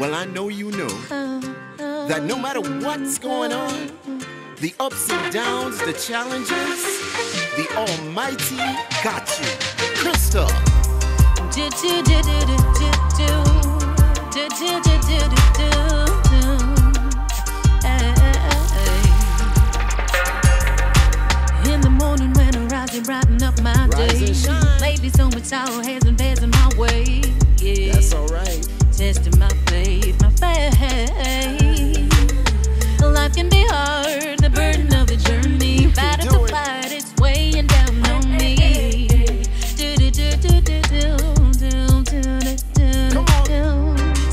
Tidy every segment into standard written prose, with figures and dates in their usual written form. Well, I know you know that no matter what's going on, the ups and downs, the challenges, the Almighty got you. Crystal. In the morning when I rise and brighten up my day, lately so much sorrow has been passing my way. Yeah, that's alright. Testing my faith, my faith. Life can be hard, the burden of the journey. Fight to fight, it's weighing down on me.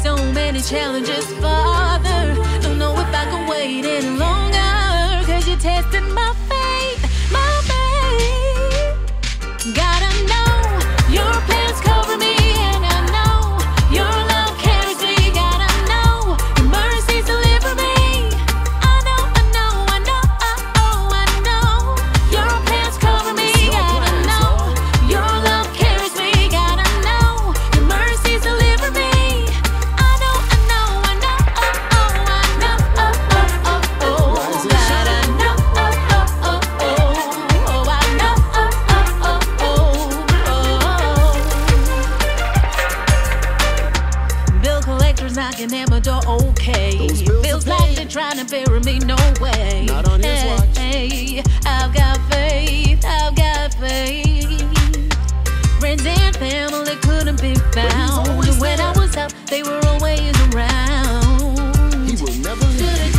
So many challenges, Father. Don't know if I can wait any longer. 'Cause you're testing my faith, my faith. Gotta know your plans cover me. And I know your love carries me. Gotta know your mercies deliver me. I know, I know, I know, oh, I know your plans cover me. Gotta know your love carries me. Gotta know your mercies deliver me. I know, I know, I know, oh, I know, oh, gotta know, oh, I know, oh. Bill collectors knocking at my door, okay. Feels like they're trying to bury me, no way. Not on his watch. Hey, I've got faith, I've got faith. Friends and family couldn't be found. Always When I was out, they were always around. He will never leave.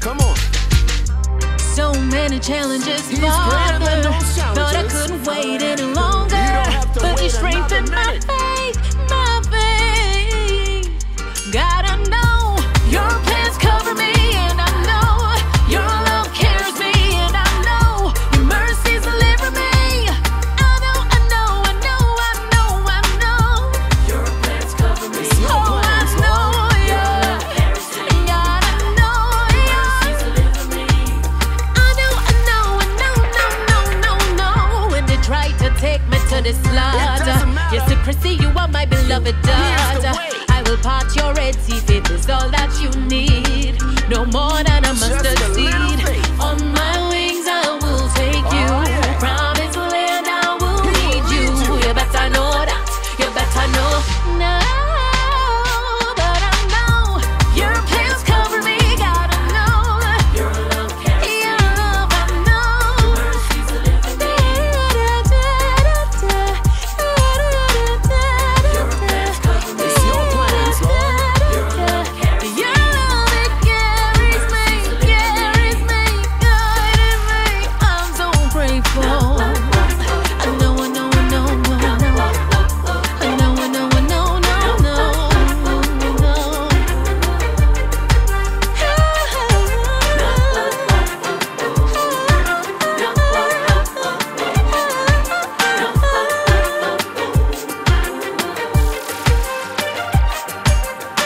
Come on. So many challenges, He's greater than Father. those Thought I challenges. couldn't wait any longer. You don't have to But you wait another strengthened my minute. faith, my faith. Gotta know your plans cover me, and I know your love carries me, and I know your mercies deliver me. I know, I know, I know, I know, I know. Your plans cover me. Oh, I know, yeah. Gotta know, yeah. I know, no. When they try to take me to the slaughter, yes, to Christy, you are my beloved Here's the daughter. way. I will part your red teeth, it is all that you need. No more than a Just mustard a little seed. faith. On my wings, I will take you. Oh, yeah. Promised land, I will lead you. You better know that, you better know now. But I know your plans cover me. Gotta know your love carries me. Your love, I know. Your love, it carries me, guiding me. I'm so grateful.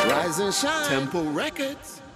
Rise and shine. Temple Records.